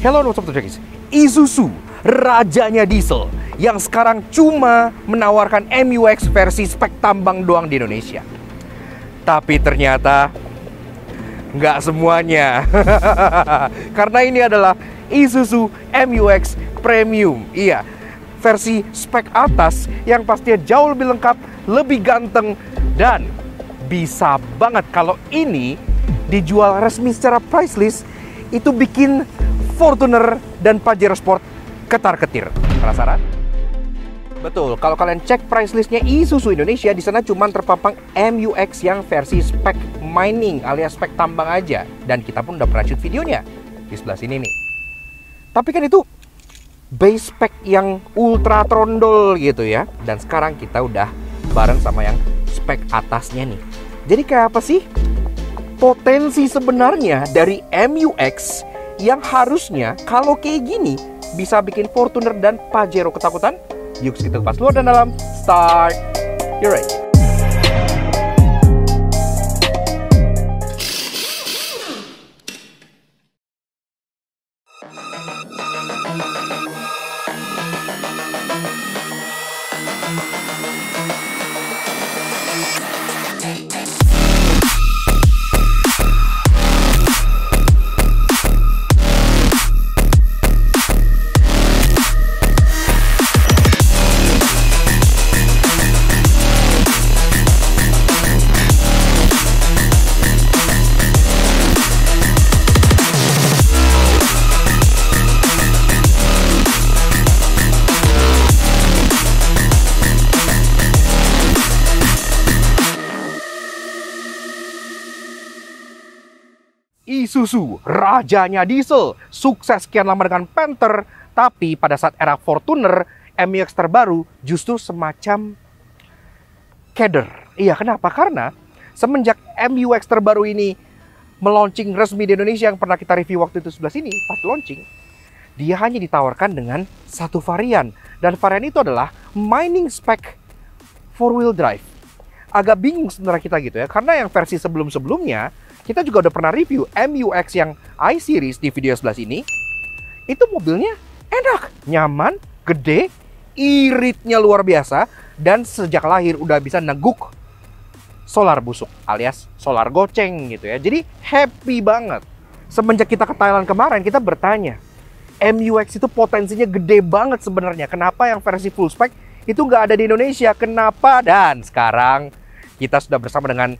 Hello, what's up, Junkies? Isuzu, rajanya diesel, yang sekarang cuma menawarkan MU-X versi spek tambang doang di Indonesia. Tapi ternyata nggak semuanya, karena ini adalah Isuzu MU-X Premium. Iya, versi spek atas yang pastinya jauh lebih lengkap, lebih ganteng, dan bisa banget kalau ini dijual resmi secara price list. Itu bikin Fortuner dan Pajero Sport ketar-ketir. Penasaran? Betul, kalau kalian cek price listnya Isuzu Indonesia, di sana cuma terpampang MU-X yang versi spek mining alias spek tambang aja. Dan kita pun udah pernah shoot videonya di sebelah sini nih. Tapi kan itu base spek yang ultra trondol gitu ya. Dan sekarang kita udah bareng sama yang spek atasnya nih. Jadi kayak apa sih potensi sebenarnya dari MU-X yang harusnya kalau kayak gini bisa bikin Fortuner dan Pajero ketakutan? Yuk kita kupas luar dan dalam. Start your ride. Isuzu, rajanya diesel, sukses sekian lama dengan Panther, tapi pada saat era Fortuner, MU-X terbaru justru semacam keder. Iya, kenapa? Karena semenjak MU-X terbaru ini meluncing resmi di Indonesia, yang pernah kita review waktu itu sebelah sini, pas launching, dia hanya ditawarkan dengan satu varian. Dan varian itu adalah mining spec 4-wheel drive. Agak bingung sebenarnya kita gitu ya, karena yang versi sebelum-sebelumnya, kita juga udah pernah review MU-X yang I-Series di video sebelah sini. Itu mobilnya enak, nyaman, gede, iritnya luar biasa. Dan sejak lahir udah bisa neguk solar busuk alias solar goceng gitu ya. Jadi happy banget. Semenjak kita ke Thailand kemarin, kita bertanya, MU-X itu potensinya gede banget sebenarnya. Kenapa yang versi full spec itu nggak ada di Indonesia? Kenapa? Dan sekarang kita sudah bersama dengan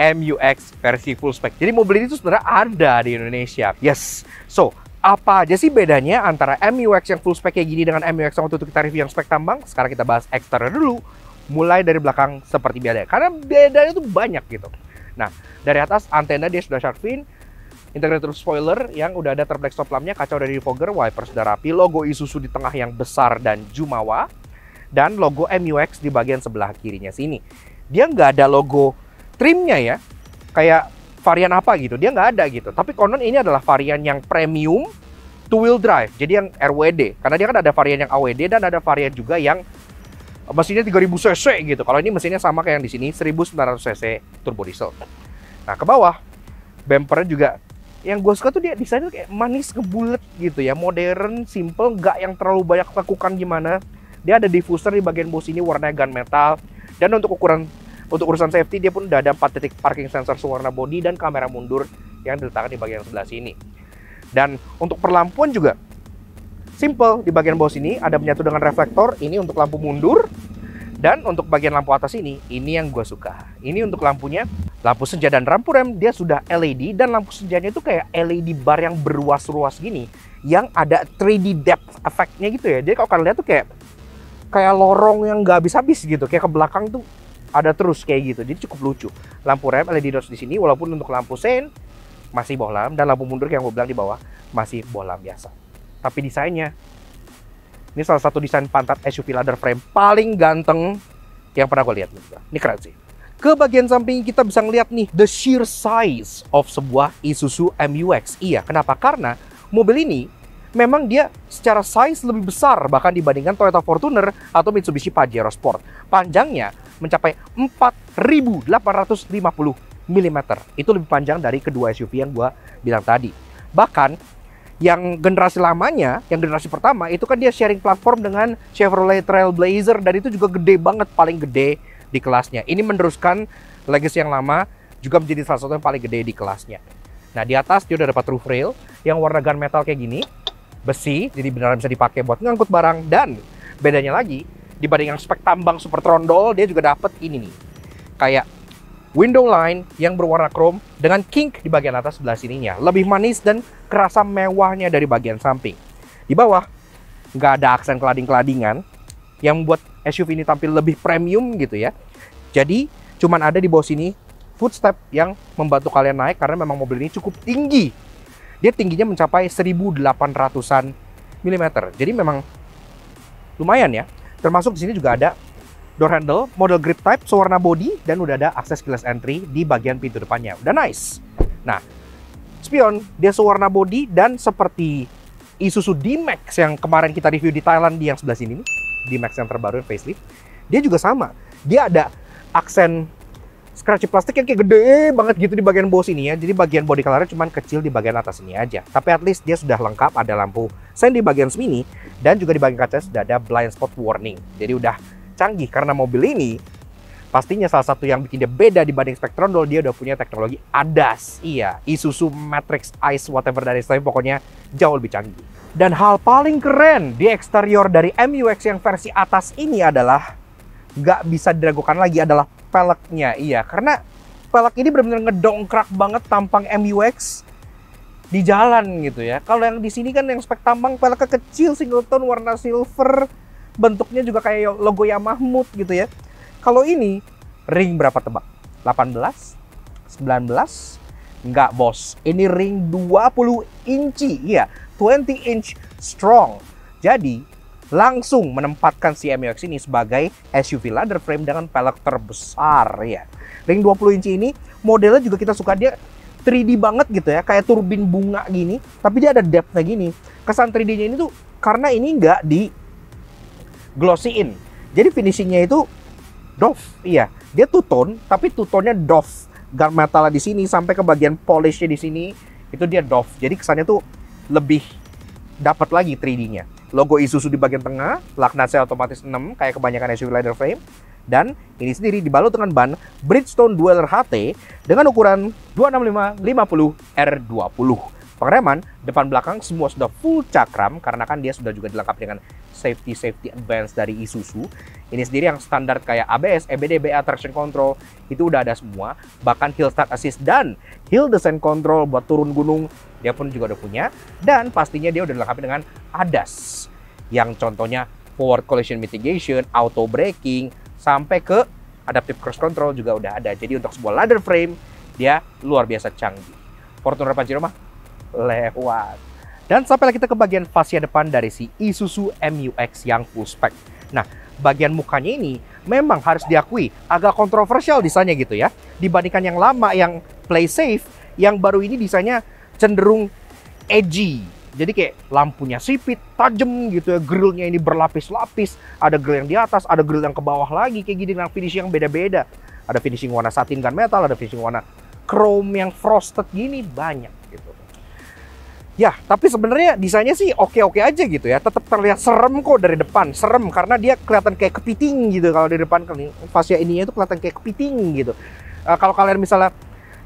MU-X versi full spec. Jadi mobil ini tuh sebenarnya ada di Indonesia. Yes. So, apa aja sih bedanya antara MU-X yang full spec kayak gini dengan MU-X yang waktu itu kita review yang spek tambang? Sekarang kita bahas eksterior dulu. Mulai dari belakang seperti biasa. Karena bedanya tuh banyak gitu. Nah, dari atas antena dia sudah shark fin, integrator spoiler yang udah ada, terback stop lampnya, kaca udah di fogger, wiper sudah rapi, logo Isuzu di tengah yang besar dan jumawa, dan logo MU-X di bagian sebelah kirinya sini. Dia nggak ada logo trimnya ya, kayak varian apa gitu, dia nggak ada gitu. Tapi konon ini adalah varian yang premium 2-wheel drive, jadi yang RWD. Karena dia kan ada varian yang AWD dan ada varian juga yang mesinnya 3000 cc gitu. Kalau ini mesinnya sama kayak yang di sini, 1900 cc turbo diesel. Nah, ke bawah, bumpernya juga yang gue suka tuh dia desainnya kayak manis kebulet gitu ya, modern, simple, nggak yang terlalu banyak lekukan gimana. Dia ada diffuser di bagian bawah sini warnanya gunmetal, dan Untuk urusan safety, dia pun udah ada 4 titik parking sensor sewarna bodi dan kamera mundur yang diletakkan di bagian sebelah sini. Dan untuk perlampuan juga simple, di bagian bawah sini ada menyatu dengan reflektor, ini untuk lampu mundur. Dan untuk bagian lampu atas ini yang gue suka. Ini untuk lampunya, lampu senja dan lampu rem, dia sudah LED. Dan lampu senjanya itu kayak LED bar yang berruas-ruas gini, yang ada 3D depth effect-nya gitu ya. Jadi kalau kalian lihat tuh kayak lorong yang nggak habis-habis gitu, kayak ke belakang tuh ada terus kayak gitu, jadi cukup lucu. Lampu rem LED dots di sini, walaupun untuk lampu sen masih bohlam, dan lampu mundur yang gue bilang di bawah masih bohlam biasa. Tapi desainnya, ini salah satu desain pantat SUV ladder frame paling ganteng yang pernah gue lihat. Ini keren sih. Ke bagian samping kita bisa ngeliat nih the sheer size of sebuah Isuzu MU-X. Iya, kenapa? Karena mobil ini memang dia secara size lebih besar bahkan dibandingkan Toyota Fortuner atau Mitsubishi Pajero Sport. Panjangnya mencapai 4.850 mm. Itu lebih panjang dari kedua SUV yang gue bilang tadi. Bahkan Yang generasi lamanya, yang generasi pertama, itu kan dia sharing platform dengan Chevrolet Trailblazer, dan itu juga gede banget, paling gede di kelasnya. Ini meneruskan legacy yang lama, juga menjadi salah satu yang paling gede di kelasnya. Nah, di atas dia udah dapat roof rail yang warna gunmetal kayak gini, besi, jadi beneran bisa dipakai buat ngangkut barang. Dan bedanya lagi, dibanding yang spek tambang super trondol, dia juga dapat ini nih, kayak window line yang berwarna chrome dengan kink di bagian atas sebelah sininya. Lebih manis dan kerasa mewahnya dari bagian samping. Di bawah, nggak ada aksen kelading-keladingan yang membuat SUV ini tampil lebih premium gitu ya. Jadi, cuman ada di bawah sini footstep yang membantu kalian naik karena memang mobil ini cukup tinggi. Dia tingginya mencapai 1800-an mm. Jadi memang lumayan ya. Termasuk di sini juga ada door handle, model grip type, sewarna body, dan udah ada akses keyless entry di bagian pintu depannya. Udah nice. Nah, spion, dia sewarna body, dan seperti Isuzu D-Max yang kemarin kita review di Thailand, di yang sebelah sini nih, D-Max yang terbaru, yang facelift, dia juga sama. Dia ada aksen scratch plastik yang kayak gede banget gitu di bagian bawah sini ya. Jadi bagian body color-nya cuman kecil di bagian atas ini aja. Tapi at least dia sudah lengkap, ada lampu sein di bagian sini, dan juga di bagian kaca sudah ada blind spot warning. Jadi udah canggih, karena mobil ini pastinya salah satu yang bikin dia beda dibanding spek trondol, dia udah punya teknologi ADAS. Iya, Isuzu Matrix, Ice, whatever dari selain, pokoknya jauh lebih canggih. Dan hal paling keren di eksterior dari MU-X yang versi atas ini adalah nggak bisa diragukan lagi adalah peleknya. Iya, karena pelek ini benar-benar ngedongkrak banget tampang MU-X di jalan gitu ya. Kalau yang di sini kan yang spek tambang peleknya kecil, singleton, warna silver, bentuknya juga kayak logo Yamaha gitu ya. Kalau ini, ring berapa tebak? 18? 19? Enggak bos, ini ring 20 inci. Iya, 20 inch strong. Jadi, langsung menempatkan si MU-X ini sebagai SUV ladder frame dengan pelek terbesar. Ya. Ring 20 inci ini, modelnya juga kita suka, dia 3D banget gitu ya. Kayak turbin bunga gini, tapi dia ada depth-nya gini. Kesan 3D-nya ini tuh, karena ini enggak di glossy-in. Jadi finishingnya itu doff, iya. Dia two-tone, tapi two-tone-nya doff. Gunmetal di sini sampai ke bagian polishnya di sini itu dia doff. Jadi kesannya tuh lebih dapat lagi 3D-nya. Logo Isuzu di bagian tengah, laknatnya otomatis 6 kayak kebanyakan SUV ladder frame, dan ini sendiri dibalut dengan ban Bridgestone Dueler HT dengan ukuran 265/50R20. Pengereman depan belakang semua sudah full cakram karena kan dia sudah juga dilengkapi dengan safety advance dari Isuzu. Ini sendiri yang standar kayak ABS, EBD, traction control itu udah ada semua, bahkan hill start assist dan hill descent control buat turun gunung dia pun juga udah punya, dan pastinya dia udah dilengkapi dengan ADAS yang contohnya forward collision mitigation, auto braking, sampai ke adaptive cruise control juga udah ada. Jadi untuk sebuah ladder frame dia luar biasa canggih. Fortuner Pajero mah lewat. Dan sampailah kita ke bagian fascia depan dari si Isuzu MU-X yang full spec. Nah, bagian mukanya ini memang harus diakui agak kontroversial desainnya gitu ya. Dibandingkan yang lama yang play safe, yang baru ini desainnya cenderung edgy. Jadi kayak lampunya sipit, tajam gitu ya. Grillnya ini berlapis-lapis, ada grill yang di atas, ada grill yang ke bawah lagi kayak gini, dengan finishing yang beda-beda. Ada finishing warna satin gunmetal, ada finishing warna chrome yang frosted gini, banyak gitu. Ya, tapi sebenarnya desainnya sih oke-oke aja gitu ya. Tetap terlihat serem kok dari depan. Serem karena dia kelihatan kayak kepiting gitu. Kalau dari depan fascia ininya itu kelihatan kayak kepiting gitu. Kalau kalian misalnya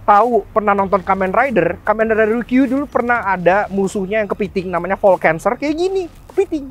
tahu pernah nonton Kamen Rider Ryuki dulu pernah ada musuhnya yang kepiting namanya Fall Cancer kayak gini, kepiting.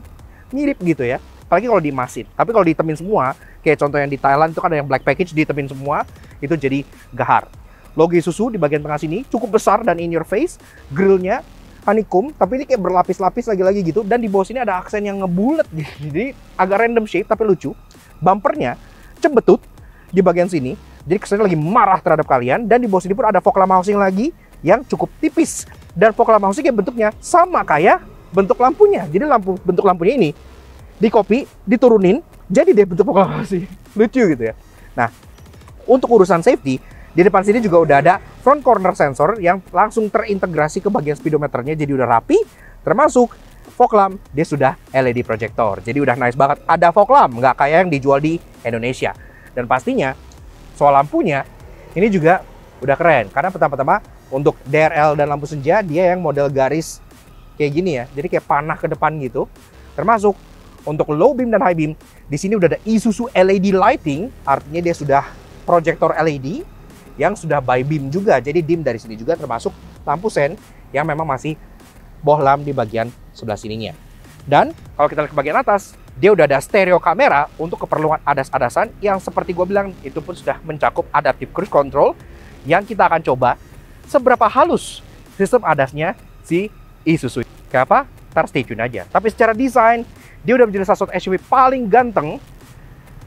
Mirip gitu ya. Apalagi kalau dimasin. Tapi kalau ditemin semua, kayak contoh yang di Thailand itu kan ada yang black package ditemin semua, itu jadi gahar. Logo Isuzu di bagian tengah sini cukup besar dan in your face. Grillnya honeycomb, tapi ini kayak berlapis-lapis lagi-lagi gitu, dan di bawah sini ada aksen yang ngebulet, jadi agak random shape tapi lucu. Bumpernya cembetut di bagian sini, jadi kesannya lagi marah terhadap kalian, dan di bawah sini pun ada fog lamp housing lagi yang cukup tipis, dan fog lamp housing yang bentuknya sama kayak bentuk lampunya, jadi bentuk lampunya ini dikopi, diturunin, jadi deh bentuk fog lamp housing, lucu gitu ya. Nah, untuk urusan safety, di depan sini juga udah ada front corner sensor yang langsung terintegrasi ke bagian speedometernya, jadi udah rapi, termasuk fog lamp, dia sudah LED projector. Jadi udah nice banget, ada fog lamp, nggak kayak yang dijual di Indonesia. Dan pastinya, soal lampunya, ini juga udah keren. Karena pertama-tama untuk DRL dan lampu senja, dia yang model garis kayak gini ya, jadi kayak panah ke depan gitu. Termasuk untuk low beam dan high beam, di sini udah ada Isuzu LED lighting, artinya dia sudah proyektor LED yang sudah by beam juga, jadi dim dari sini juga, termasuk lampu sen yang memang masih bohlam di bagian sebelah sininya. Dan kalau kita lihat ke bagian atas, dia udah ada stereo kamera untuk keperluan adas-adasan yang seperti gue bilang itu pun sudah mencakup adaptive cruise control yang kita akan coba seberapa halus sistem adasnya si Isuzu. Kenapa? Ntar stay tune aja. Tapi secara desain, dia udah menjadi salah satu SUV paling ganteng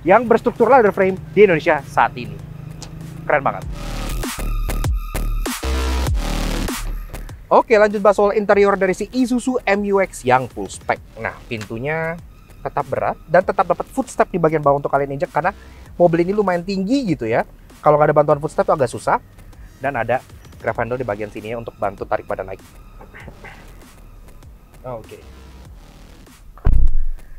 yang berstruktur ladder frame di Indonesia saat ini. Keren banget. Oke, lanjut bahas soal interior dari si Isuzu MU-X yang full spec. Nah, pintunya tetap berat dan tetap dapat footstep di bagian bawah untuk kalian injek karena mobil ini lumayan tinggi gitu ya. Kalau nggak ada bantuan footstep itu agak susah. Dan ada grab handle di bagian sini untuk bantu tarik badan naik. Oke.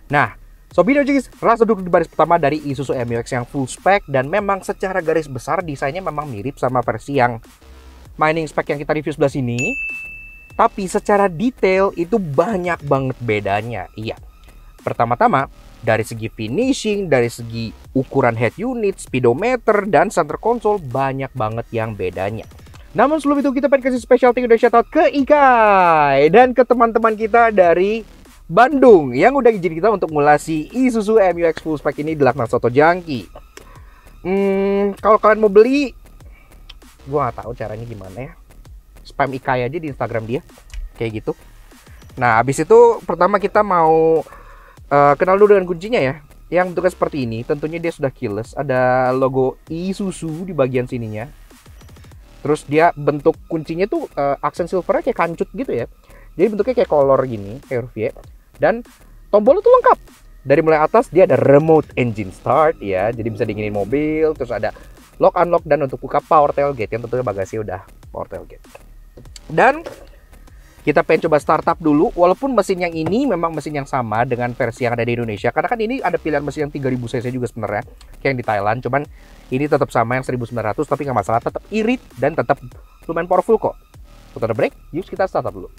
Nah, Sobido Jigis langsung duduk di baris pertama dari Isuzu MU-X yang full spec, dan memang secara garis besar desainnya memang mirip sama versi yang mining spec yang kita review sebelah sini. Tapi secara detail itu banyak banget bedanya. Iya. Pertama-tama dari segi finishing, dari segi ukuran head unit, speedometer, dan center console banyak banget yang bedanya. Namun sebelum itu kita pengen kasih special thank you dan shout out ke IKAI dan ke teman-teman kita dari Bandung yang udah izin kita untuk ngulasi Isuzu MU-X full spec ini di Lakna Soto Junkie. Kalau kalian mau beli, gue gak tahu caranya gimana ya. Spam IKAI aja di Instagram dia, kayak gitu. Nah, abis itu pertama kita mau kenal dulu dengan kuncinya ya, yang bentuknya seperti ini. Tentunya dia sudah keyless, ada logo Isuzu di bagian sininya. Terus dia bentuk kuncinya tuh aksen silvernya kayak kancut gitu ya. Jadi bentuknya kayak kolor gini, kayak huruf Y. Dan tombolnya tuh lengkap. Dari mulai atas dia ada remote engine start ya. Jadi bisa dinginin mobil, terus ada lock unlock dan untuk buka power tailgate yang tentunya bagasi udah power tailgate. Dan kita pengen coba startup dulu, walaupun mesin yang ini memang mesin yang sama dengan versi yang ada di Indonesia. Karena kan ini ada pilihan mesin yang 3000 cc juga sebenarnya, kayak yang di Thailand. Cuman ini tetap sama yang 1900, tapi nggak masalah, tetap irit dan tetap lumayan powerful kok. Putar break, yuk kita startup dulu.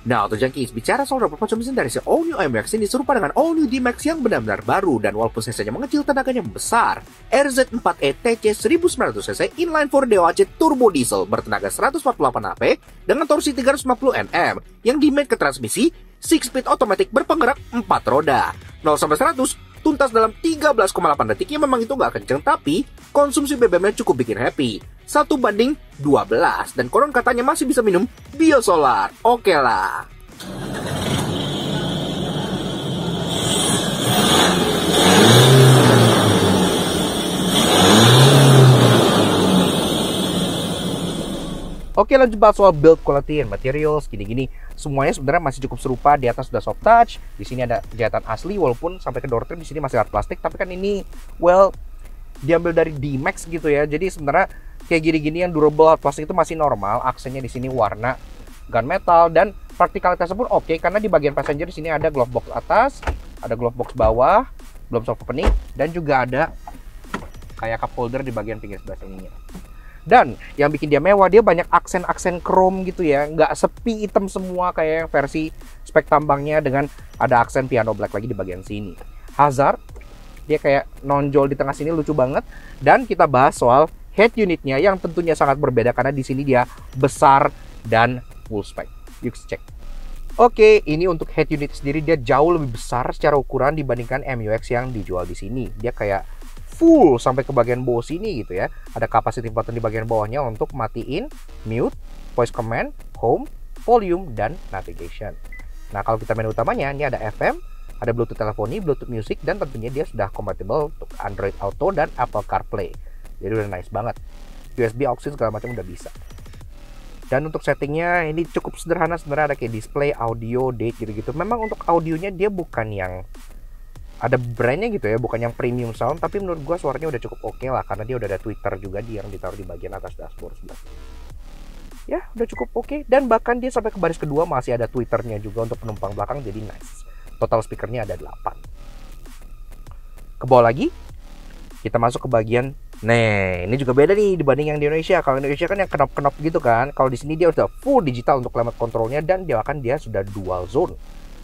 Nah, Soto Junkie, bicara soal double pacung mesin dari si All New MU-X ini serupa dengan All New D-Max yang benar-benar baru, dan walaupun cc-nya mengecil, tenaganya besar. RZ4E TC 1900cc inline-4 DOHC turbo diesel bertenaga 148 HP dengan torsi 350 Nm yang dimade ke transmisi 6-speed otomatis berpenggerak 4 roda. 0-100 tuntas dalam 13,8 detik, yang memang itu nggak kenceng, tapi konsumsi BBM-nya cukup bikin happy. 1:12, dan konon katanya masih bisa minum biosolar. Oke lah. Oke, lanjut bahas soal build quality and materials, gini-gini. Semuanya sebenarnya masih cukup serupa. Di atas sudah soft touch, di sini ada jahitan asli, walaupun sampai ke door trim di sini masih hard plastik, tapi kan ini well diambil dari D-Max gitu ya. Jadi sebenarnya kayak gini-gini yang durable hard plastik itu masih normal. Aksennya di sini warna gunmetal, dan praktikalitasnya pun oke karena di bagian passenger di sini ada glove box atas, ada glove box bawah, belum soft opening, dan juga ada kayak cup holder di bagian pinggir sebelah sininya. Dan yang bikin dia mewah, dia banyak aksen-aksen chrome gitu ya, nggak sepi hitam semua kayak yang versi spek tambangnya, dengan ada aksen piano black lagi di bagian sini. Hazard dia kayak nonjol di tengah sini, lucu banget. Dan kita bahas soal head unitnya yang tentunya sangat berbeda karena di sini dia besar dan full spec. Yuk cek. Oke, ini untuk head unit sendiri dia jauh lebih besar secara ukuran dibandingkan MU-X yang dijual di sini. Dia kayak full sampai ke bagian bawah sini gitu ya. Ada capacity button di bagian bawahnya untuk matiin, mute, voice command, home, volume, dan navigation. Nah, kalau kita menu utamanya, ini ada FM, ada Bluetooth teleponi, Bluetooth music, dan tentunya dia sudah compatible untuk Android Auto dan Apple CarPlay. Jadi udah nice banget. USB aux segala macam udah bisa. Dan untuk settingnya ini cukup sederhana sebenarnya, ada kayak display, audio, date gitu-gitu. Memang untuk audionya dia bukan yang ada brandnya gitu ya, bukan yang premium sound, tapi menurut gua suaranya udah cukup oke lah karena dia udah ada tweeter juga dia yang ditaruh di bagian atas dashboard sebelah. ya udah cukup oke. Dan bahkan dia sampai ke baris kedua masih ada tweeternya juga untuk penumpang belakang, jadi nice. Total speakernya ada 8. Ke bawah lagi kita masuk ke bagian, nah ini juga beda nih dibanding yang di Indonesia. Kalau Indonesia kan yang kenop-kenop gitu kan, kalau di sini dia sudah full digital untuk climate controlnya, dan dia sudah dual zone,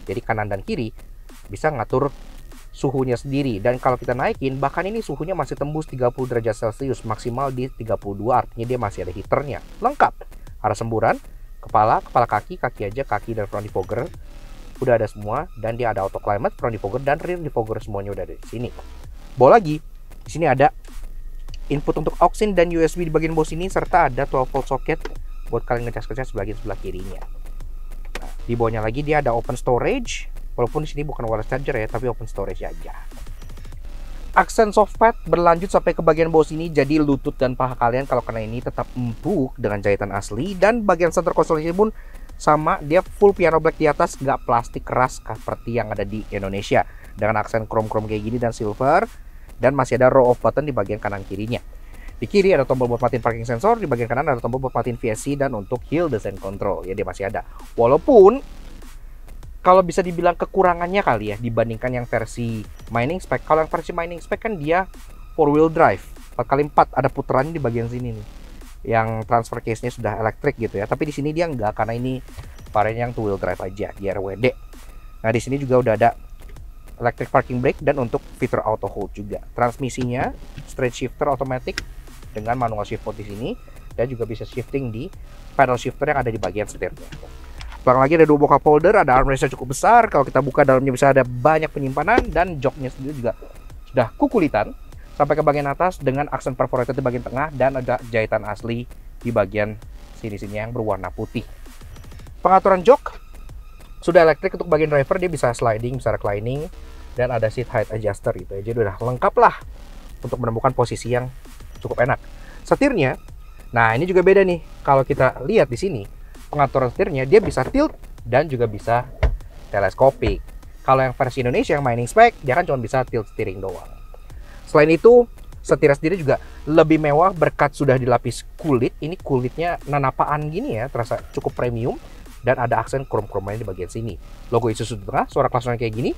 jadi kanan dan kiri bisa ngatur suhunya sendiri. Dan kalau kita naikin, bahkan ini suhunya masih tembus 30 derajat Celcius, maksimal di 32, artinya dia masih ada heaternya lengkap. Arah semburan, kepala, kaki dan front defogger udah ada semua, dan dia ada auto climate, front defogger dan rear defogger semuanya udah ada di sini. Bawa lagi, di sini ada input untuk aux in dan USB di bagian bawah sini, serta ada 12 volt socket buat kalian ngecas sebelah kirinya. Nah, di bawahnya lagi dia ada open storage. Walaupun di sini bukan wireless charger ya, tapi open storage aja. Aksen soft pad berlanjut sampai ke bagian bawah sini, jadi lutut dan paha kalian kalau kena ini tetap empuk dengan jahitan asli. Dan bagian center konsolnya pun sama, dia full piano black di atas, nggak plastik keras seperti yang ada di Indonesia. Dengan aksen chrome kayak gini dan silver, dan masih ada row off button di bagian kanan kirinya. Di kiri ada tombol buat matiin parking sensor, di bagian kanan ada tombol buat matiin VSC dan untuk hill descent control. Ya dia masih ada. Walaupun kalau bisa dibilang kekurangannya kali ya dibandingkan yang versi mining spec. Kalau yang versi mining spec kan dia 4-wheel drive, 4x4, ada putarannya di bagian sini nih. Yang transfer case-nya sudah elektrik gitu ya. Tapi di sini dia enggak, karena ini varian yang 2-wheel drive aja di RWD. Nah, di sini juga udah ada electric parking brake dan untuk fitur auto hold juga. Transmisinya straight shifter automatic dengan manual shift mode di sini, dan juga bisa shifting di pedal shifter yang ada di bagian setirnya. Belakang lagi ada 2 box cup holder, ada armrestnya cukup besar. Kalau kita buka dalamnya bisa ada banyak penyimpanan, dan joknya sendiri juga sudah kukulitan sampai ke bagian atas dengan aksen perforated di bagian tengah, dan ada jahitan asli di bagian sini-sininya yang berwarna putih. Pengaturan jok sudah elektrik untuk bagian driver, dia bisa sliding, bisa reclining, dan ada seat height adjuster gitu ya. Jadi udah lengkap lah untuk menemukan posisi yang cukup enak. Setirnya, nah ini juga beda nih. Kalau kita lihat di sini pengaturan setirnya, dia bisa tilt dan juga bisa teleskopik. Kalau yang versi Indonesia yang mining spec, dia kan cuma bisa tilt steering doang. Selain itu, setirnya sendiri juga lebih mewah berkat sudah dilapis kulit. Ini kulitnya nanapaan gini ya, terasa cukup premium, dan ada aksen chrome-chrome di bagian sini. Logo Isuzu di tengah, suara klakson kayak gini.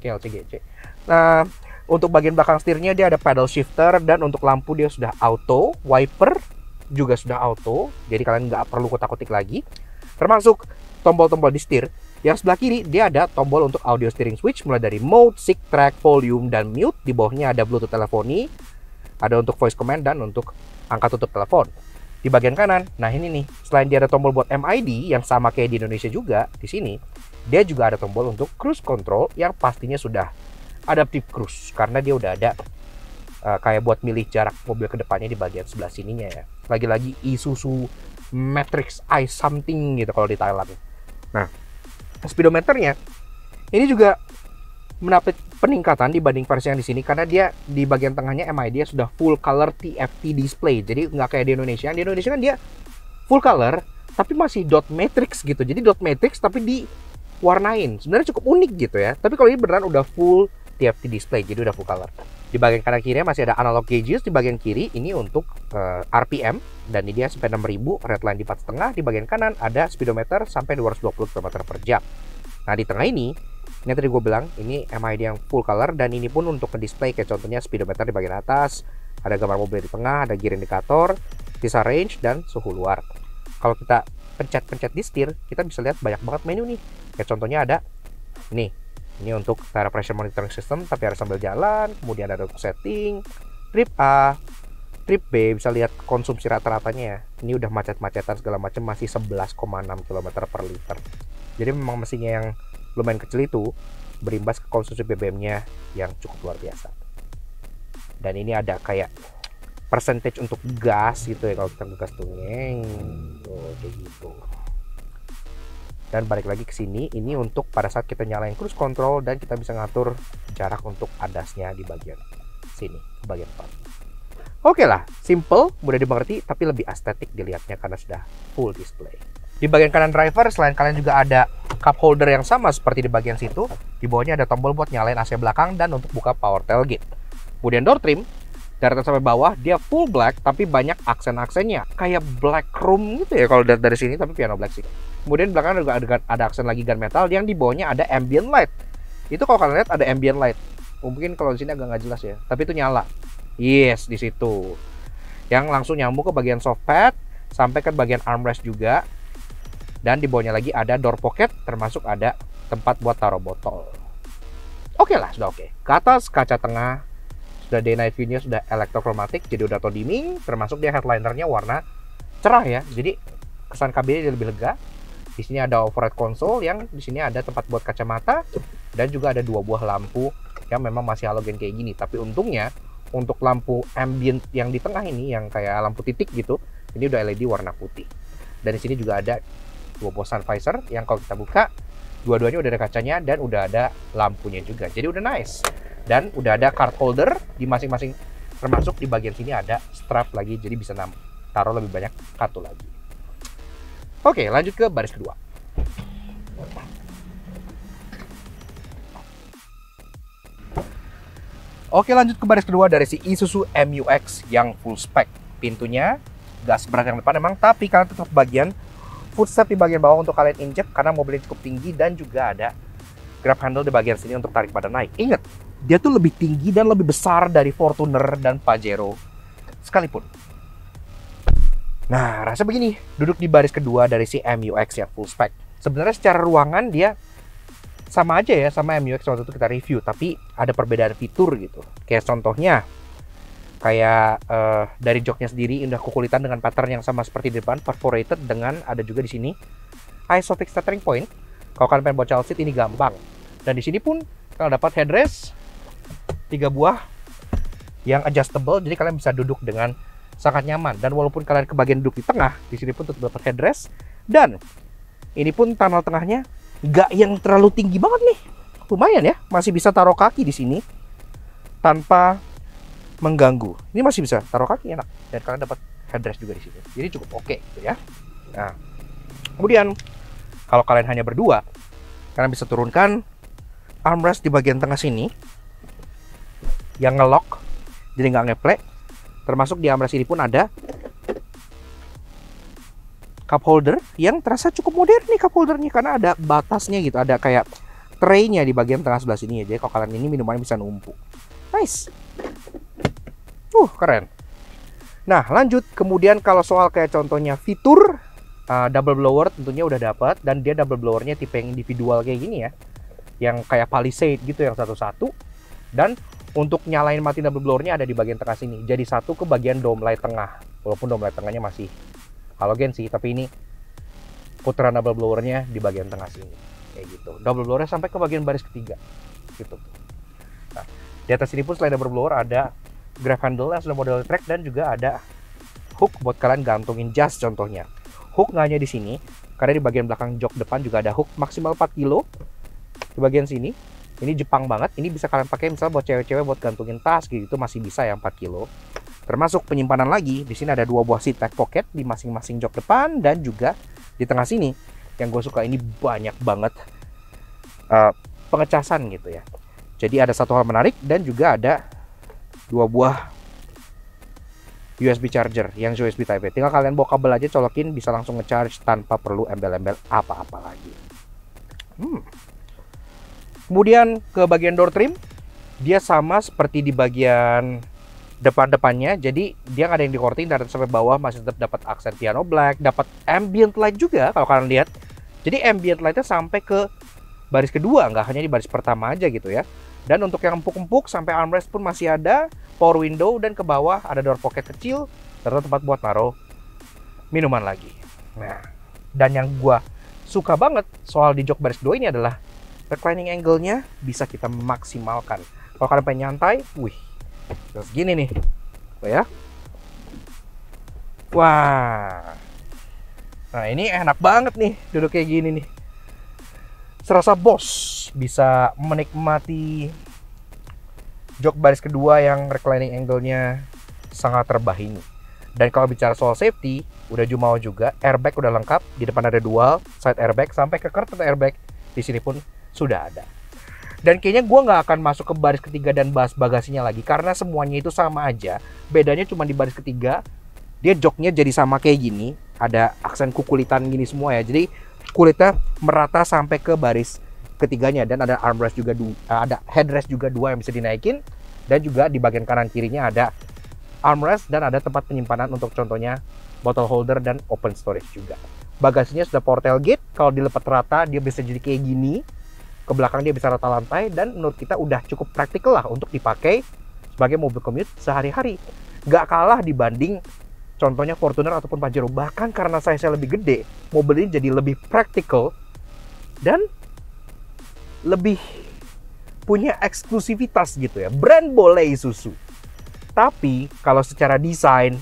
KLCGC. Nah, untuk bagian belakang setirnya dia ada pedal shifter, dan untuk lampu dia sudah auto, wiper juga sudah auto, jadi kalian nggak perlu kotak-kotik lagi. Termasuk tombol-tombol di setir yang sebelah kiri, dia ada tombol untuk audio steering switch, mulai dari mode, seek, track, volume, dan mute. Di bawahnya ada bluetooth teleponi, ada untuk voice command dan untuk angkat tutup telepon. Di bagian kanan, nah ini nih, selain dia ada tombol buat MID yang sama kayak di Indonesia juga, di sini dia juga ada tombol untuk cruise control yang pastinya sudah adaptive cruise, karena dia udah ada kayak buat milih jarak mobil ke depannya di bagian sebelah sininya ya. Lagi-lagi Isuzu Matrix I something gitu kalau di Thailand. Nah, speedometernya ini juga mendapat peningkatan dibanding versi yang di sini, karena dia di bagian tengahnya MID sudah full color TFT display. Jadi nggak kayak di Indonesia. Di Indonesia kan dia full color tapi masih dot matrix gitu. Jadi dot matrix tapi diwarnain. Sebenarnya cukup unik gitu ya. Tapi kalau ini beneran udah full TFT display, jadi udah full color. Di bagian kanan kirinya masih ada analog gauges. Di bagian kiri ini untuk RPM, dan ini dia sampai 6000, redline di 4,5. Di bagian kanan ada speedometer sampai 220 km/jam. Nah di tengah ini tadi gue bilang, ini MID yang full color, dan ini pun untuk display kayak contohnya speedometer di bagian atas, ada gambar mobil di tengah, ada gear indikator, sisa range, dan suhu luar. Kalau kita pencet-pencet di setir, kita bisa lihat banyak banget menu nih. Kayak contohnya ada nih. Ini untuk tire pressure monitoring system, tapi harus sambil jalan. Kemudian ada untuk setting, trip A, trip B. Bisa lihat konsumsi rata-ratanya ya. Ini udah macet-macetan segala macam, masih 11,6 km/L. Jadi memang mesinnya yang lumayan kecil itu berimbas ke konsumsi BBM-nya yang cukup luar biasa. Dan ini ada kayak percentage untuk gas gitu ya, kalau kita ngegas tuh kayak gitu. Dan balik lagi ke sini, ini untuk pada saat kita nyalain cruise control, dan kita bisa ngatur jarak untuk adasnya di bagian sini, bagian depan. Oke lah, simple, mudah dimengerti, tapi lebih estetik dilihatnya karena sudah full display. Di bagian kanan driver, selain kalian juga ada cup holder yang sama seperti di bagian situ. Di bawahnya ada tombol buat nyalain AC belakang dan untuk buka power tailgate. Kemudian door trim, dari atas sampai bawah dia full black tapi banyak aksen-aksennya, kayak black room gitu ya kalau lihat dari sini, tapi piano black sih. Kemudian belakang juga ada aksen lagi gunmetal, yang di bawahnya ada ambient light. Itu kalau kalian lihat ada ambient light. Mungkin kalau di sini agak nggak jelas ya, tapi itu nyala. Yes, di situ. Yang langsung nyambung ke bagian soft pad sampai ke bagian armrest juga. Dan di bawahnya lagi ada door pocket, termasuk ada tempat buat taruh botol. Oke lah, sudah oke. Ke atas kaca tengah sudah day night view-nya sudah elektrochromatic, jadi udah auto dimming, termasuk dia headlinernya warna cerah ya. Jadi kesan kabinnya jadi lebih lega. Di sini ada overhead console yang di sini ada tempat buat kacamata dan juga ada dua buah lampu yang memang masih halogen kayak gini. Tapi untungnya untuk lampu ambient yang di tengah ini yang kayak lampu titik gitu, ini udah LED warna putih. Dan di sini juga ada dua buah sun visor yang kalau kita buka dua-duanya udah ada kacanya dan udah ada lampunya juga. Jadi udah nice. Dan udah ada card holder di masing-masing, termasuk di bagian sini ada strap lagi, jadi bisa taruh lebih banyak kartu lagi. Oke, lanjut ke baris kedua. Oke, lanjut ke baris kedua dari si Isuzu MU-X yang full spec. Pintunya gas berat yang depan memang, tapi kalian tetap bagian footstep di bagian bawah untuk kalian injek karena mobilnya cukup tinggi, dan juga ada grab handle di bagian sini untuk tarik badan naik. Ingat, dia tuh lebih tinggi dan lebih besar dari Fortuner dan Pajero sekalipun. Nah, rasa begini, duduk di baris kedua dari si MU-X yang full spec. Sebenarnya secara ruangan dia sama aja ya sama MU-X waktu itu kita review, tapi ada perbedaan fitur gitu. Kayak contohnya, kayak dari joknya sendiri udah kukulitan dengan pattern yang sama seperti di depan, perforated, dengan ada juga di sini isotic steering point. Kalau kalian pengen buat child seat ini gampang. Dan di sini pun kalian dapat headrest 3 buah yang adjustable, jadi kalian bisa duduk dengan sangat nyaman. Dan walaupun kalian kebagian duduk di tengah, di sini pun tetap dapat headrest. Dan ini pun tunnel tengahnya nggak yang terlalu tinggi banget nih, lumayan ya, masih bisa taruh kaki di sini tanpa mengganggu. Ini masih bisa taruh kaki enak, dan kalian dapat headrest juga di sini, jadi cukup oke gitu ya. Nah, kemudian kalau kalian hanya berdua, kalian bisa turunkan armrest di bagian tengah sini yang ngelock, jadi nggak ngeplek. Termasuk di armrest ini pun ada cup holder yang terasa cukup modern nih cup holdernya, karena ada batasnya gitu, ada kayak tray-nya di bagian tengah sebelah sini ya. Jadi kalau kalian ini minumannya bisa numpuk. Nice. Keren. Nah, lanjut kemudian kalau soal kayak contohnya fitur double blower tentunya udah dapat, dan dia double blowernya tipe yang individual kayak gini ya. Yang kayak palisade gitu yang satu-satu, dan untuk nyalain mati double blowernya ada di bagian tengah sini. Jadi satu ke bagian dome light tengah. Walaupun dome light tengahnya masih halogen sih, tapi ini putaran double blowernya di bagian tengah sini. Kayak gitu. Double blowernya sampai ke bagian baris ketiga. Gitu. Nah, di atas sini pun selain double blower ada grab handle yang sudah model track, dan juga ada hook buat kalian gantungin jas contohnya. Hook nggak hanya di sini, karena di bagian belakang jok depan juga ada hook maksimal 4 kilo. Di bagian sini. Ini Jepang banget, ini bisa kalian pakai misalnya buat cewek-cewek buat gantungin tas gitu, masih bisa ya 4 kilo. Termasuk penyimpanan lagi, di sini ada dua buah seat back pocket di masing-masing jok depan, dan juga di tengah sini. Yang gue suka ini banyak banget pengecasan gitu ya. Jadi ada satu hal menarik, dan juga ada dua buah USB charger yang USB Type-C. Tinggal kalian bawa kabel aja, colokin, bisa langsung ngecharge tanpa perlu embel-embel apa-apa lagi. Kemudian ke bagian door trim, dia sama seperti di bagian depan-depannya. Jadi dia nggak ada yang dikorting, dari atas sampai bawah masih tetap dapat aksen piano black, dapat ambient light juga kalau kalian lihat. Jadi ambient lightnya sampai ke baris kedua, nggak hanya di baris pertama aja gitu ya. Dan untuk yang empuk-empuk sampai armrest pun masih ada, power window, dan ke bawah ada door pocket kecil, serta tempat buat naruh minuman lagi. Nah, dan yang gua suka banget soal di jok baris kedua ini adalah reclining angle-nya bisa kita maksimalkan. Kalau kalian pengen nyantai, wih, terus gini nih, oh ya, wah, nah ini enak banget nih, duduk kayak gini nih, serasa bos, bisa menikmati jok baris kedua yang reclining angle-nya sangat rebah ini. Dan kalau bicara soal safety, udah jumawa juga, airbag udah lengkap, di depan ada dual side airbag, sampai ke curtain airbag di sini pun sudah ada. Dan kayaknya gue nggak akan masuk ke baris ketiga dan bahas bagasinya lagi, karena semuanya itu sama aja. Bedanya cuma di baris ketiga, dia joknya jadi sama kayak gini. Ada aksen kukulitan gini semua ya. Jadi kulitnya merata sampai ke baris ketiganya. Dan ada armrest juga, ada headrest juga dua yang bisa dinaikin. Dan juga di bagian kanan kirinya ada armrest dan ada tempat penyimpanan untuk contohnya bottle holder dan open storage juga. Bagasinya sudah portal gate. Kalau dilepat rata dia bisa jadi kayak gini. Ke belakang dia bisa rata lantai, dan menurut kita udah cukup praktikal lah untuk dipakai sebagai mobil commute sehari-hari. Gak kalah dibanding contohnya Fortuner ataupun Pajero. Bahkan karena size-nya lebih gede, mobil ini jadi lebih praktikal dan lebih punya eksklusivitas gitu ya. Brand boleh Isuzu, tapi kalau secara desain,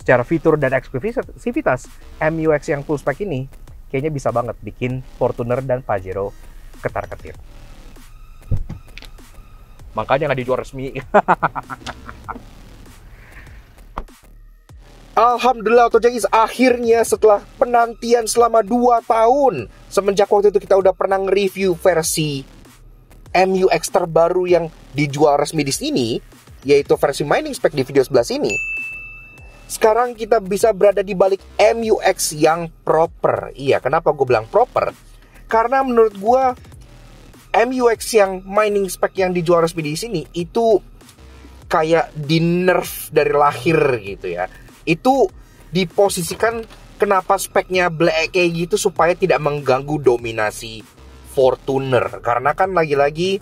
secara fitur dan eksklusivitas, MU-X yang full spec ini kayaknya bisa banget bikin Fortuner dan Pajero ketar-ketir. Makanya nggak dijual resmi. Alhamdulillah Otojengis, akhirnya setelah penantian selama 2 tahun, semenjak waktu itu kita udah pernah nge-review versi MU-X terbaru yang dijual resmi di sini, yaitu versi mining spec di video sebelah sini. Sekarang kita bisa berada di balik MU-X yang proper. Iya, kenapa gue bilang proper? Karena menurut gue MU-X yang mining spec yang dijual resmi di sini itu kayak di nerf dari lahir gitu ya. Itu diposisikan kenapa speknya black kayak gitu supaya tidak mengganggu dominasi Fortuner. Karena kan lagi-lagi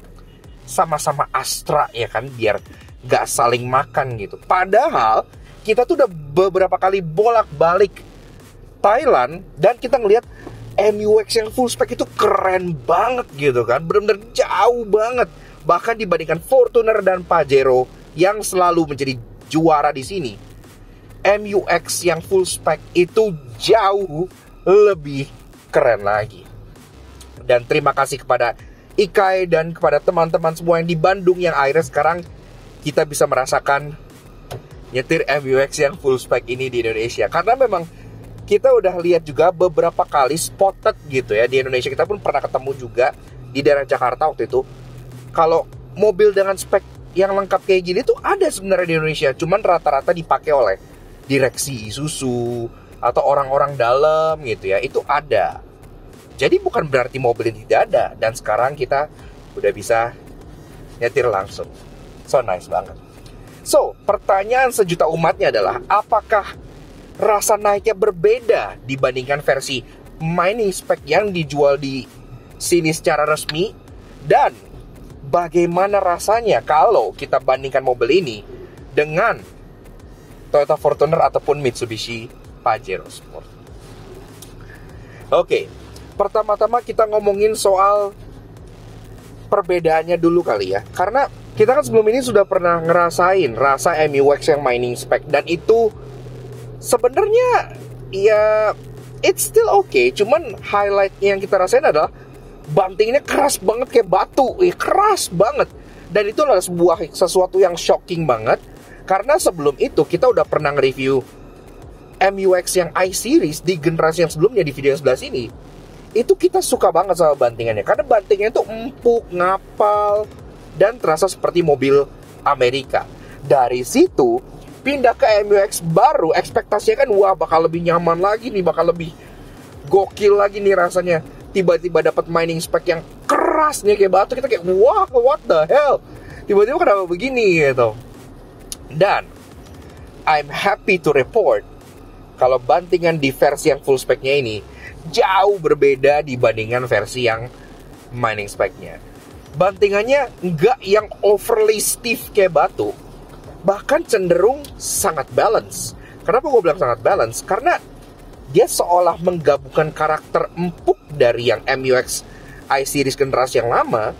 sama-sama Astra ya kan, biar gak saling makan gitu. Padahal kita tuh udah beberapa kali bolak-balik Thailand dan kita ngelihat MU-X yang full spec itu keren banget gitu kan, bener-bener jauh banget. Bahkan dibandingkan Fortuner dan Pajero yang selalu menjadi juara di sini, MU-X yang full spec itu jauh lebih keren lagi. Dan terima kasih kepada IKAI dan kepada teman-teman semua yang di Bandung yang akhirnya sekarang kita bisa merasakan nyetir MU-X yang full spec ini di Indonesia. Karena memang kita udah lihat juga beberapa kali spotted gitu ya di Indonesia. Kita pun pernah ketemu juga di daerah Jakarta waktu itu. Kalau mobil dengan spek yang lengkap kayak gini tuh ada sebenarnya di Indonesia, cuman rata-rata dipakai oleh direksi Isuzu atau orang-orang dalam gitu ya. Itu ada. Jadi bukan berarti mobil ini tidak ada. Dan sekarang kita udah bisa nyetir langsung. So nice banget. So, pertanyaan sejuta umatnya adalah, apakah rasa naiknya berbeda dibandingkan versi mining spec yang dijual di sini secara resmi? Dan bagaimana rasanya kalau kita bandingkan mobil ini dengan Toyota Fortuner ataupun Mitsubishi Pajero Sport? Oke, pertama-tama kita ngomongin soal perbedaannya dulu kali ya. Karena kita kan sebelum ini sudah pernah ngerasain rasa MU-X yang mining spec, dan itu sebenarnya ya it's still okay, cuman highlightnya yang kita rasain adalah bantingnya keras banget kayak batu, keras banget. Dan itu adalah sesuatu yang shocking banget, karena sebelum itu kita udah pernah nge-review MU-X yang i-series di generasi yang sebelumnya di video yang sebelah sini. Itu kita suka banget sama bantingannya, karena bantingnya itu empuk, ngapal, dan terasa seperti mobil Amerika. Dari situ pindah ke MU-X baru, ekspektasinya kan wah bakal lebih nyaman lagi nih, bakal lebih gokil lagi nih rasanya. Tiba-tiba dapat mining spec yang keras nih kayak batu, kita kayak wah what the hell, tiba-tiba kenapa begini gitu. Dan I'm happy to report kalau bantingan di versi yang full specnya ini jauh berbeda dibandingkan versi yang mining specnya. Bantingannya nggak yang overly stiff kayak batu, bahkan cenderung sangat balance. Kenapa gue bilang sangat balance? Karena dia seolah menggabungkan karakter empuk dari yang MU-X i-series generasi yang lama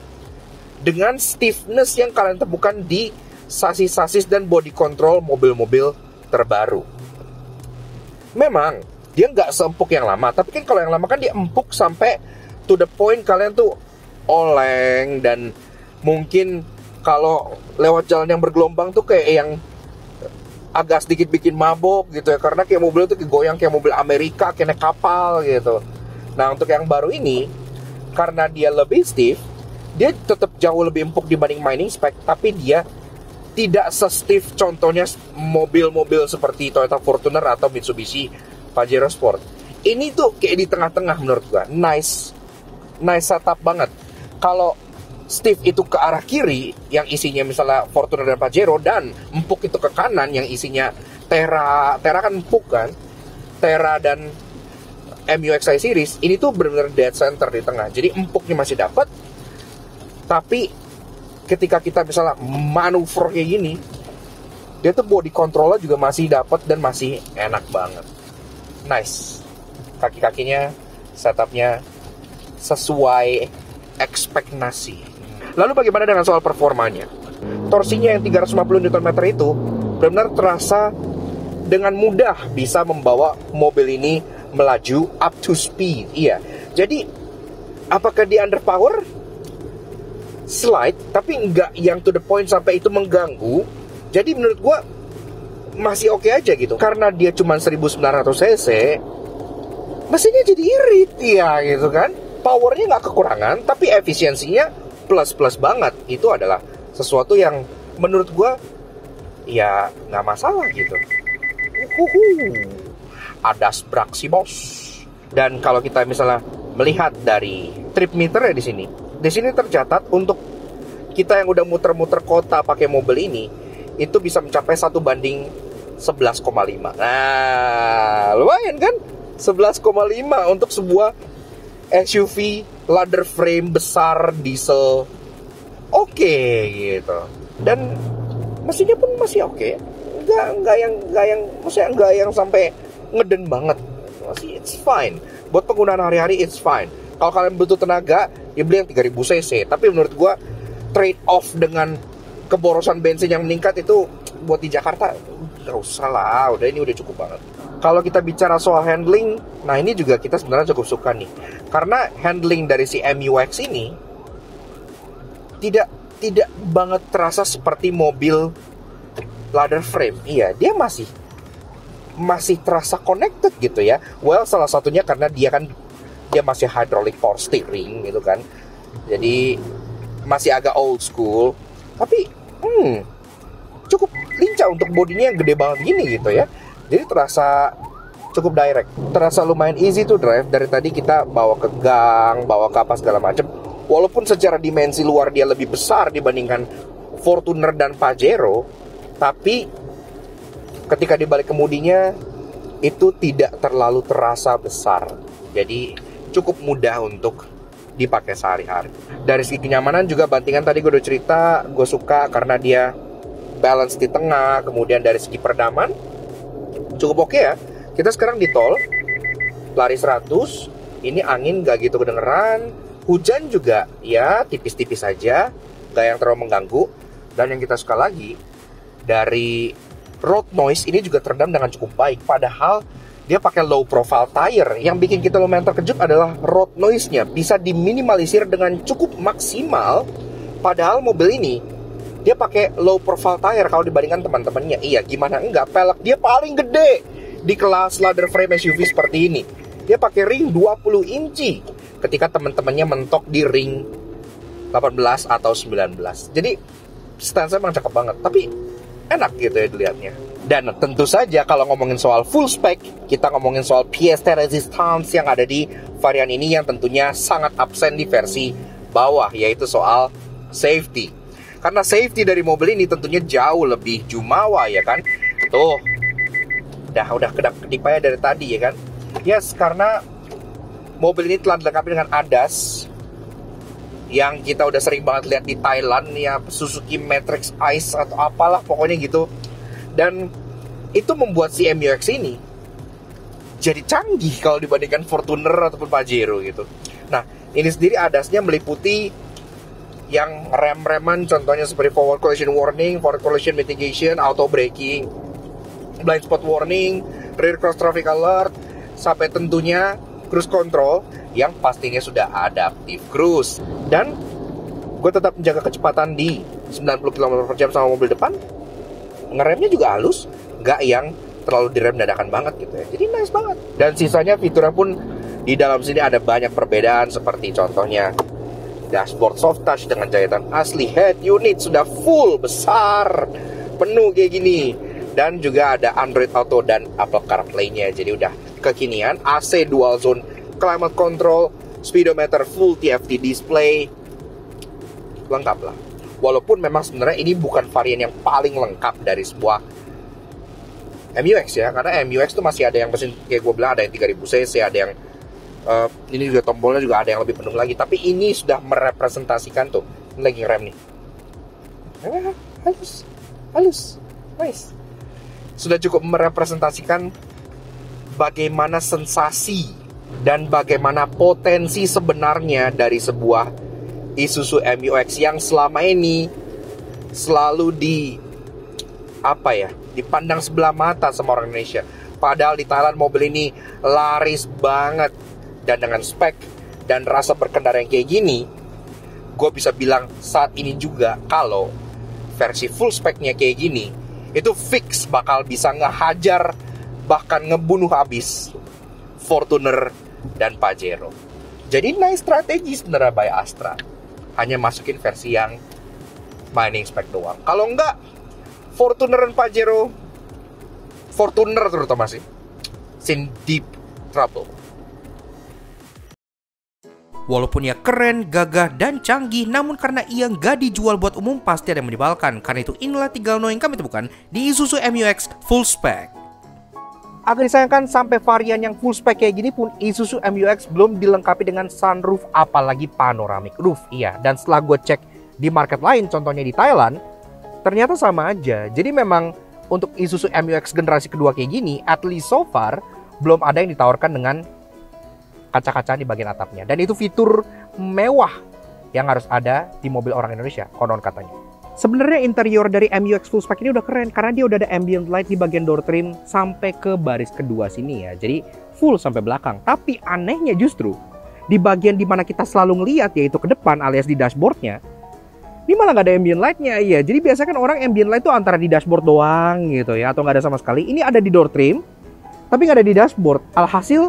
dengan stiffness yang kalian temukan di sasis-sasis dan body control mobil-mobil terbaru. Memang dia nggak seempuk yang lama, tapi kan kalau yang lama kan dia empuk sampai to the point kalian tuh oleng, dan mungkin kalau lewat jalan yang bergelombang tuh kayak yang agak sedikit bikin mabok gitu ya. Karena kayak mobil itu goyang kayak mobil Amerika, kayak naik kapal gitu. Nah untuk yang baru ini, karena dia lebih stiff, dia tetap jauh lebih empuk dibanding mining spec, tapi dia tidak se-stiff contohnya mobil-mobil seperti Toyota Fortuner atau Mitsubishi Pajero Sport. Ini tuh kayak di tengah-tengah menurut gua. Nice setup banget. Kalau stiff itu ke arah kiri yang isinya misalnya Fortuner dan Pajero, dan empuk itu ke kanan yang isinya Terra kan empuk kan. Terra dan MU-XI series ini tuh benar-benar dead center di tengah. Jadi empuknya masih dapat, tapi ketika kita misalnya manuver kayak gini, dia tuh body controlnya juga masih dapat dan masih enak banget. Nice. Kaki-kakinya, setupnya sesuai ekspektasi. Lalu bagaimana dengan soal performanya? Torsinya yang 350 Nm itu benar-benar terasa dengan mudah bisa membawa mobil ini melaju up to speed. Iya. Jadi apakah di underpower? Slide, tapi nggak yang to the point sampai itu mengganggu. Jadi menurut gue masih oke aja gitu. Karena dia cuma 1900 cc, mesinnya jadi irit ya gitu kan. Powernya nggak kekurangan, tapi efisiensinya plus-plus banget. Itu adalah sesuatu yang menurut gue ya nggak masalah gitu. Ada spraksi bos. Dan kalau kita misalnya melihat dari trip meter ya di sini, di sini tercatat untuk kita yang udah muter-muter kota pakai mobil ini, itu bisa mencapai 1:11,5. Nah, lumayan kan? 11,5 untuk sebuah SUV ladder frame besar diesel. Oke, gitu. Dan mesinnya pun masih oke. Enggak yang sampai ngeden banget. Masih it's fine. Buat penggunaan hari-hari it's fine. Kalau kalian butuh tenaga, ya beli yang 3000 cc. Tapi menurut gue trade off dengan keborosan bensin yang meningkat itu buat di Jakarta nggak usah lah, udah ini udah cukup banget. Kalau kita bicara soal handling, nah ini juga kita sebenarnya cukup suka nih, karena handling dari si MU-X ini tidak banget terasa seperti mobil ladder frame. Iya, dia masih terasa connected gitu ya. Well, salah satunya karena dia masih hydraulic power steering gitu kan, jadi masih agak old school, tapi cukup lincah untuk bodinya yang gede banget gini gitu ya. Jadi terasa cukup direct, terasa lumayan easy to drive. Dari tadi kita bawa ke gang, bawa ke apa segala macam, walaupun secara dimensi luar dia lebih besar dibandingkan Fortuner dan Pajero, tapi ketika dibalik kemudinya itu tidak terlalu terasa besar. Jadi cukup mudah untuk dipakai sehari-hari. Dari segi kenyamanan juga bantingan tadi gue udah cerita, gue suka karena dia balance di tengah. Kemudian dari segi peredaman cukup oke ya. Kita sekarang di tol, lari 100, ini angin gak gitu kedengeran, hujan juga ya tipis-tipis aja, gak yang terlalu mengganggu. Dan yang kita suka lagi, dari road noise ini juga teredam dengan cukup baik. Padahal dia pakai low profile tire. Yang bikin kita lumayan terkejut adalah road noise-nya bisa diminimalisir dengan cukup maksimal. Padahal mobil ini dia pakai low profile tire kalau dibandingkan teman-temannya. Iya, gimana enggak, pelek dia paling gede di kelas ladder frame SUV seperti ini. Dia pakai ring 20 inci ketika teman-temannya mentok di ring 18 atau 19. Jadi stance-nya memang cakep banget, tapi enak gitu ya dilihatnya. Dan tentu saja kalau ngomongin soal full spec, kita ngomongin soal pièce de résistance yang ada di varian ini yang tentunya sangat absen di versi bawah, yaitu soal safety. Karena safety dari mobil ini tentunya jauh lebih jumawa ya kan. Tuh, udah kedap-kedip aja dari tadi ya kan. Yes, karena mobil ini telah dilengkapi dengan ADAS yang kita udah sering banget lihat di Thailand ya, Suzuki Matrix Ice atau apalah pokoknya gitu. Dan itu membuat si MU-X ini jadi canggih kalau dibandingkan Fortuner ataupun Pajero gitu. Nah, ini sendiri ADAS-nya meliputi yang rem-reman contohnya seperti forward collision warning, forward collision mitigation, auto braking, blind spot warning, rear cross traffic alert, sampai tentunya cruise control yang pastinya sudah adaptive cruise. Dan gue tetap menjaga kecepatan di 90 km/jam sama mobil depan. Ngeremnya juga halus, nggak yang terlalu direm dadakan banget gitu ya. Jadi nice banget. Dan sisanya fiturnya pun di dalam sini ada banyak perbedaan, seperti contohnya Dashboard soft touch dengan jahitan asli, head unit sudah full, besar, penuh kayak gini. Dan juga ada Android Auto dan Apple CarPlay-nya. Jadi udah kekinian. AC dual zone, climate control, speedometer full TFT display. Lengkap lah. Walaupun memang sebenarnya ini bukan varian yang paling lengkap dari sebuah MU-X ya. Karena MU-X tuh masih ada yang mesin kayak gue bilang, ada yang 3000cc, ada yang ini juga tombolnya juga ada yang lebih penuh lagi. Tapi ini sudah merepresentasikan tuh. Ini lagi ngerem nih. Halus, halus, nice. Sudah cukup merepresentasikan bagaimana sensasi dan bagaimana potensi sebenarnya dari sebuah Isuzu MU-X yang selama ini selalu dipandang sebelah mata sama orang Indonesia. Padahal di Thailand mobil ini laris banget, dan dengan spek dan rasa berkendara yang kayak gini, gue bisa bilang saat ini juga kalau versi full speknya kayak gini, itu fix bakal bisa ngehajar bahkan ngebunuh habis Fortuner dan Pajero. Jadi nice strategi sebenarnya by Astra. Hanya masukin versi yang mining spec doang. Kalau enggak, Fortuner dan Pajero, Fortuner terutama sih, in deep trouble. Walaupun ya keren, gagah, dan canggih, namun karena ia nggak dijual buat umum, pasti ada yang menyebalkan. Karena itu inilah 3 hal yang kami temukan di Isuzu MU-X full spec. Agak disayangkan sampai varian yang full spec kayak gini pun Isuzu MU-X belum dilengkapi dengan sunroof, apalagi panoramic roof. Iya, dan setelah gue cek di market lain, contohnya di Thailand, ternyata sama aja. Jadi memang untuk Isuzu MU-X generasi kedua kayak gini, at least so far, belum ada yang ditawarkan dengan kaca-kacaan di bagian atapnya. Dan itu fitur mewah yang harus ada di mobil orang Indonesia, konon katanya. Sebenarnya interior dari MU-X full spec ini udah keren karena dia udah ada ambient light di bagian door trim sampai ke baris kedua sini ya. Jadi full sampai belakang. Tapi anehnya justru di bagian dimana kita selalu ngelihat yaitu ke depan alias di dashboardnya, ini malah nggak ada ambient lightnya ya. Jadi biasanya kan orang ambient light itu antara di dashboard doang gitu ya, atau nggak ada sama sekali. Ini ada di door trim, tapi nggak ada di dashboard. Alhasil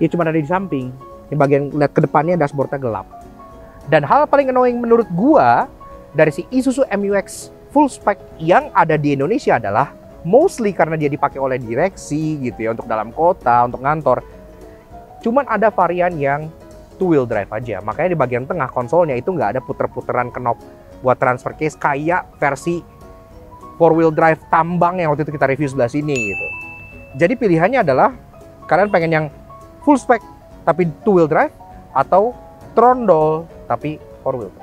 ya cuma ada di samping. Di bagian lihat ke depannya dashboardnya gelap. Dan hal paling annoying menurut gua dari si Isuzu MU-X full spec yang ada di Indonesia adalah mostly karena dia dipakai oleh direksi gitu ya, untuk dalam kota, untuk ngantor. Cuman ada varian yang two-wheel drive aja, makanya di bagian tengah konsolnya itu nggak ada puter-puteran knob buat transfer case kayak versi four-wheel drive tambang yang waktu itu kita review sebelah sini gitu. Jadi pilihannya adalah kalian pengen yang full spec tapi two-wheel drive atau trondol tapi four-wheel drive.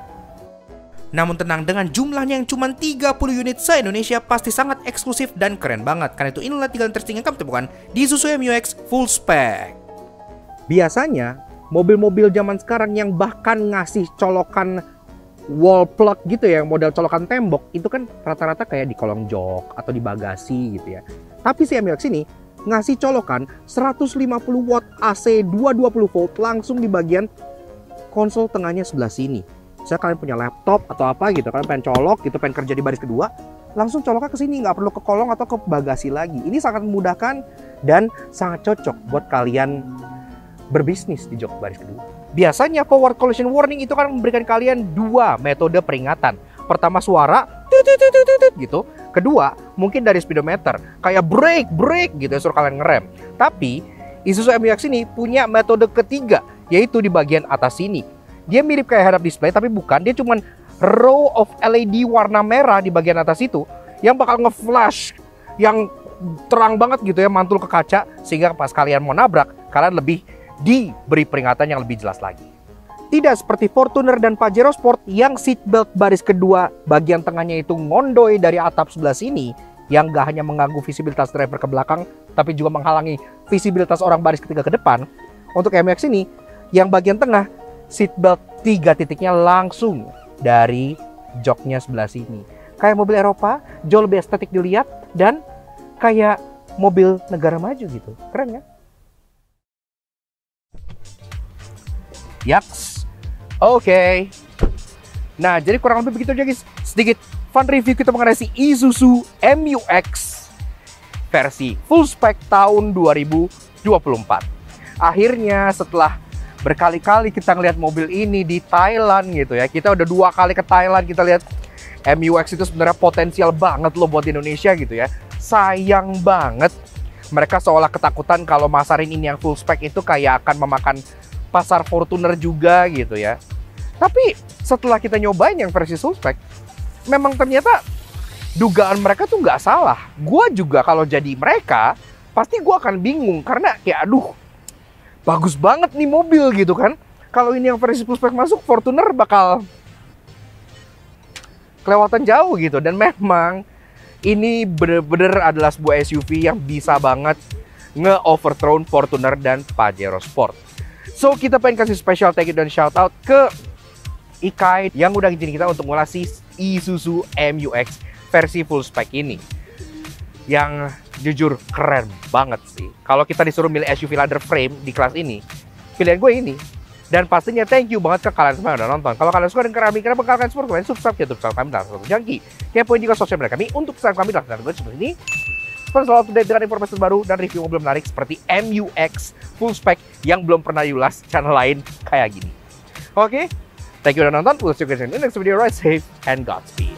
Namun tenang, dengan jumlahnya yang cuma 30 unit se-Indonesia pasti sangat eksklusif dan keren banget. Karena itu inilah 3 hal tersinggung yang kami temukan di Isuzu MU-X full spec. Biasanya mobil-mobil zaman sekarang yang bahkan ngasih colokan wall plug gitu ya, yang model colokan tembok, itu kan rata-rata kayak di kolong jok atau di bagasi gitu ya. Tapi si MU-X ini ngasih colokan 150 watt AC 220 volt langsung di bagian konsol tengahnya sebelah sini. Misalnya kalian punya laptop atau apa gitu, kalian pengen colok gitu, pengen kerja di baris kedua, langsung coloknya ke sini, nggak perlu ke kolong atau ke bagasi lagi. Ini sangat memudahkan dan sangat cocok buat kalian berbisnis di jok baris kedua. Biasanya forward collision warning itu kan memberikan kalian 2 metode peringatan. Pertama suara tut gitu, kedua mungkin dari speedometer kayak brake gitu suruh kalian ngerem. Tapi Isuzu MU-X ini punya metode ketiga, yaitu di bagian atas sini. Dia mirip kayak head-up display tapi bukan, dia cuman row of LED warna merah di bagian atas itu yang bakal nge-flash yang terang banget gitu ya, mantul ke kaca, sehingga pas kalian mau nabrak, kalian lebih diberi peringatan yang lebih jelas lagi. Tidak seperti Fortuner dan Pajero Sport yang seatbelt baris kedua bagian tengahnya itu ngondoy dari atap sebelah sini, yang gak hanya mengganggu visibilitas driver ke belakang tapi juga menghalangi visibilitas orang baris ketiga ke depan. Untuk MU-X ini yang bagian tengah seatbelt 3 titiknya langsung dari joknya sebelah sini. Kayak mobil Eropa, jauh lebih estetik dilihat dan kayak mobil negara maju gitu. Keren ya? Yaks. Oke. Nah, jadi kurang lebih begitu aja guys. Sedikit fun review kita mengenai si Isuzu MU-X versi full spec tahun 2024. Akhirnya setelah Berkali-kali kita ngelihat mobil ini di Thailand gitu ya. Kita udah 2 kali ke Thailand, kita lihat MU-X itu sebenarnya potensial banget loh buat Indonesia gitu ya. Sayang banget, mereka seolah ketakutan kalau masarin ini yang full spec itu kayak akan memakan pasar Fortuner juga gitu ya. Tapi setelah kita nyobain yang versi full spec, memang ternyata dugaan mereka tuh nggak salah. Gua juga kalau jadi mereka, pasti gua akan bingung karena kayak aduh, bagus banget nih mobil gitu kan. Kalau ini yang versi full spec masuk, Fortuner bakal kelewatan jauh gitu. Dan memang ini bener-bener adalah sebuah SUV yang bisa banget nge-overthrown Fortuner dan Pajero Sport. So kita pengen kasih special thank you dan shout out ke IKAI yang udah izinin kita untuk ngolah si Isuzu MU-X versi full spec ini, yang jujur keren banget sih. Kalau kita disuruh milih SUV ladder frame di kelas ini, pilihan gue ini. Dan pastinya thank you banget ke kalian semua yang udah nonton. Kalau kalian suka dengan kami, kenapa kalian support kalian subscribe ke YouTube channel kami dalam Soto Junkie. Kepoin juga sosial media kami untuk subscribe kami dalam channel seperti ini. Supaya selalu update dengan informasi terbaru dan review mobil menarik seperti MU-X full spec yang belum pernah diulas channel lain kayak gini. Oke, thank you udah nonton. We'll see you guys in the next video. Ride safe and Godspeed.